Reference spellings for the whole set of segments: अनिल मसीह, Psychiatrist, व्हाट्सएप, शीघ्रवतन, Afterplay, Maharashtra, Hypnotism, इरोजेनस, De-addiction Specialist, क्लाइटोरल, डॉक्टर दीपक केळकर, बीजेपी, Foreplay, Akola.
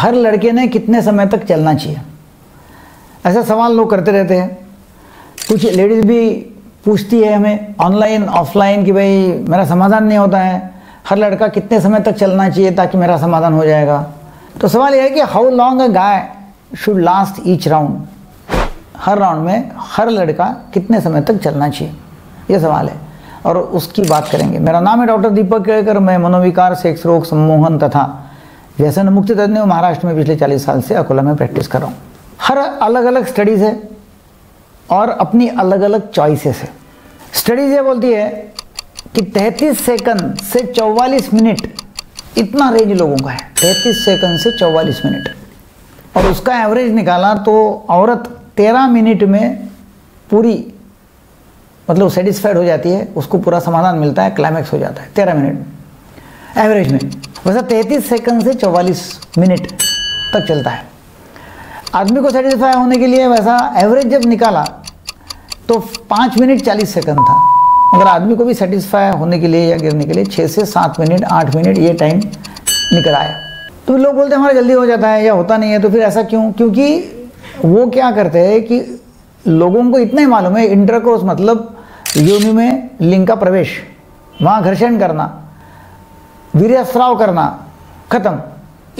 हर लड़के ने कितने समय तक चलना चाहिए, ऐसा सवाल लोग करते रहते हैं। कुछ लेडीज़ भी पूछती है हमें ऑनलाइन ऑफलाइन कि भाई मेरा समाधान नहीं होता है, हर लड़का कितने समय तक चलना चाहिए ताकि मेरा समाधान हो जाएगा। तो सवाल यह है कि how long a guy should last each round, हर राउंड में हर लड़का कितने समय तक चलना चाहिए, ये सवाल है और उसकी बात करेंगे। मेरा नाम है डॉक्टर दीपक केळकर, मैं मनोविकार, सेक्स रोग, सम्मोहन तथा व्यसन मुक्ति तज्ञ हूँ। महाराष्ट्र में पिछले 40 साल से अकोला में प्रैक्टिस कर रहा हूँ। हर अलग अलग स्टडीज़ है और अपनी अलग अलग चॉइसेस है। स्टडीज़ ये बोलती है कि 33 सेकंड से 44 मिनट इतना रेंज लोगों का है, 33 सेकंड से 44 मिनट, और उसका एवरेज निकाला तो औरत 13 मिनट में पूरी मतलब सेटिस्फाइड हो जाती है, उसको पूरा समाधान मिलता है, क्लाइमैक्स हो जाता है 13 मिनट एवरेज में। वैसा 33 सेकंड से 44 मिनट तक चलता है आदमी को सेटिस्फाई होने के लिए। वैसा एवरेज जब निकाला तो 5 मिनट 40 सेकंड था, मगर आदमी को भी सेटिस्फाई होने के लिए या गिरने के लिए 6 से 7 मिनट 8 मिनट ये टाइम निकल आया। तो लोग बोलते हैं हमारा जल्दी हो जाता है या होता नहीं है, तो फिर ऐसा क्यों? क्योंकि वो क्या करते हैं कि लोगों को इतना ही मालूम है इंटरकोर्स मतलब योनि में लिंग का प्रवेश, वहाँ घर्षण करना, वीर्यस्राव करना, खत्म,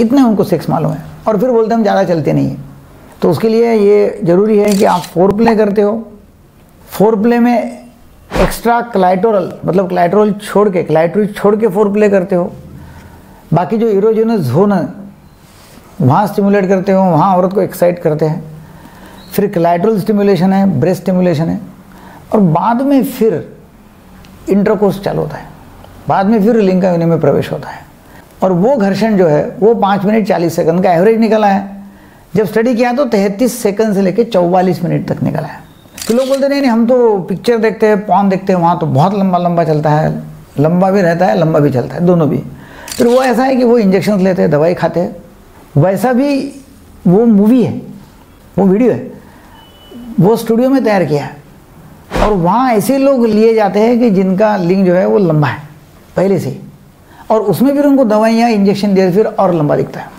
इतने उनको सेक्स मालूम है। और फिर बोलते हम ज़्यादा चलते नहीं है। तो उसके लिए ये ज़रूरी है कि आप फोरप्ले करते हो, फोरप्ले में एक्स्ट्रा क्लाइटोरल मतलब क्लाइटोरल छोड़ के फोरप्ले करते हो, बाकी जो इरोजेनस जोन है वहाँ स्टिमुलेट करते हो, वहाँ औरत को एक्साइट करते हैं। फिर क्लाइटोरल स्टिमुलेशन है, ब्रेस्ट स्टिमुलेशन है, और बाद में फिर इंटरकोर्स चालू होता है, बाद में फिर लिंग का योनि में प्रवेश होता है। और वो घर्षण जो है वो 5 मिनट 40 सेकंड का एवरेज निकला है, जब स्टडी किया तो 33 सेकंड से लेकर 44 मिनट तक निकला है। तो लोग बोलते नहीं हम तो पिक्चर देखते हैं, पॉर्न देखते हैं, वहाँ तो बहुत लंबा चलता है, लंबा भी रहता है लंबा भी चलता है दोनों भी। फिर वो ऐसा है कि वो इंजेक्शन लेते हैं, दवाई खाते हैं, वैसा भी वो मूवी है, वो वीडियो है, वो स्टूडियो में तैयार किया है, और वहाँ ऐसे लोग लिए जाते हैं कि जिनका लिंग जो है वो लंबा है पहले से, और उसमें फिर उनको दवाइयाँ इंजेक्शन दे फिर और लंबा दिखता है।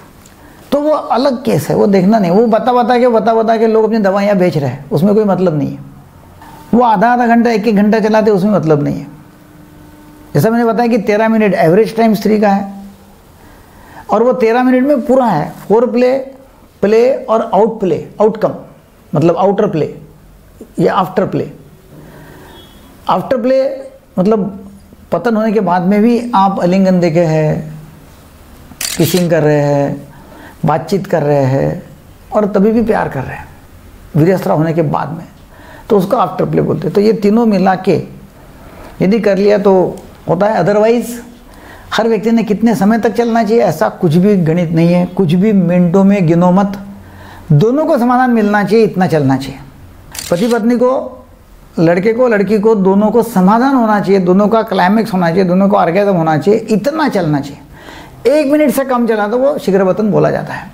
तो वो अलग केस है, वो देखना नहीं, वो बता बता के लोग अपनी दवाइयाँ बेच रहे हैं, उसमें कोई मतलब नहीं है। वो आधा घंटा 1 घंटा चलाते, उसमें मतलब नहीं है। जैसा मैंने बताया कि 13 मिनट एवरेज टाइम स्त्री का है, और वो 13 मिनट में पूरा है, फोरप्ले, प्ले और आउट प्ले, आउटकम मतलब आउटर प्ले या आफ्टर प्ले। आफ्टर प्ले मतलब पतन होने के बाद में भी आप अलिंगन देखे हैं, किसिंग कर रहे हैं, बातचीत कर रहे हैं, और तभी भी प्यार कर रहे हैं वीर्यस्राव होने के बाद में, तो उसको आफ्टर प्ले बोलते हैं। तो ये तीनों मिला के यदि कर लिया तो होता है, अदरवाइज हर व्यक्ति ने कितने समय तक चलना चाहिए ऐसा कुछ भी गणित नहीं है, कुछ भी मिनटों में गिनो मत, दोनों को समाधान मिलना चाहिए, इतना चलना चाहिए। पति पत्नी को, लड़के को, लड़की को, दोनों को समाधान होना चाहिए, दोनों का क्लाइमेक्स होना चाहिए, दोनों को ऑर्गेजम होना चाहिए, इतना चलना चाहिए। 1 मिनट से कम चला तो वो शीघ्रवतन बोला जाता है।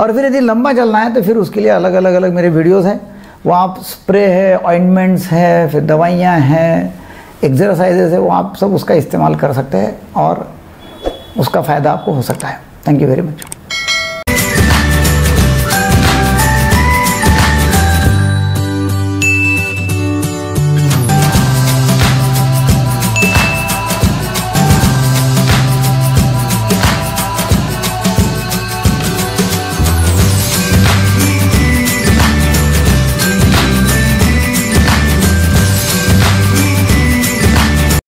और फिर यदि लंबा चलना है तो फिर उसके लिए अलग अलग मेरे वीडियोज़ हैं, वो आप स्प्रे है, ऑइंटमेंट्स है, फिर दवाइयाँ हैं, एक्सरसाइजेज है, वो आप सब उसका इस्तेमाल कर सकते हैं और उसका फ़ायदा आपको हो सकता है। Thank you very much.